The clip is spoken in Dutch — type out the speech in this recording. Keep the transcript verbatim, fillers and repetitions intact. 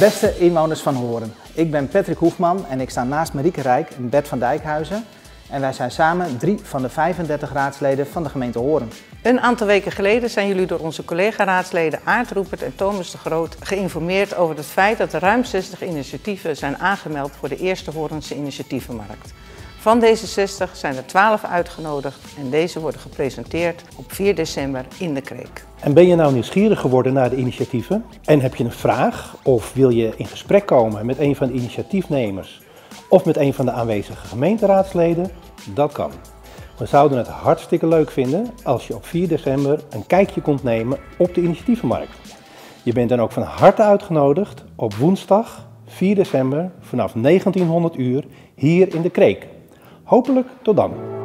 Beste inwoners van Hoorn, ik ben Patrick Hoegman en ik sta naast Marieke Rijk en Bert van Dijkhuizen. En wij zijn samen drie van de vijfendertig raadsleden van de gemeente Hoorn. Een aantal weken geleden zijn jullie door onze collega-raadsleden Aart Roepert en Thomas de Groot geïnformeerd over het feit dat er ruim zestig initiatieven zijn aangemeld voor de eerste Hoornse initiatievenmarkt. Van deze zestig zijn er twaalf uitgenodigd en deze worden gepresenteerd op vier december in de Kreek. En ben je nou nieuwsgierig geworden naar de initiatieven? En heb je een vraag of wil je in gesprek komen met een van de initiatiefnemers of met een van de aanwezige gemeenteraadsleden? Dat kan. We zouden het hartstikke leuk vinden als je op vier december een kijkje komt nemen op de initiatievenmarkt. Je bent dan ook van harte uitgenodigd op woensdag vier december vanaf negentienhonderd uur hier in de Kreek. Hopelijk tot dan!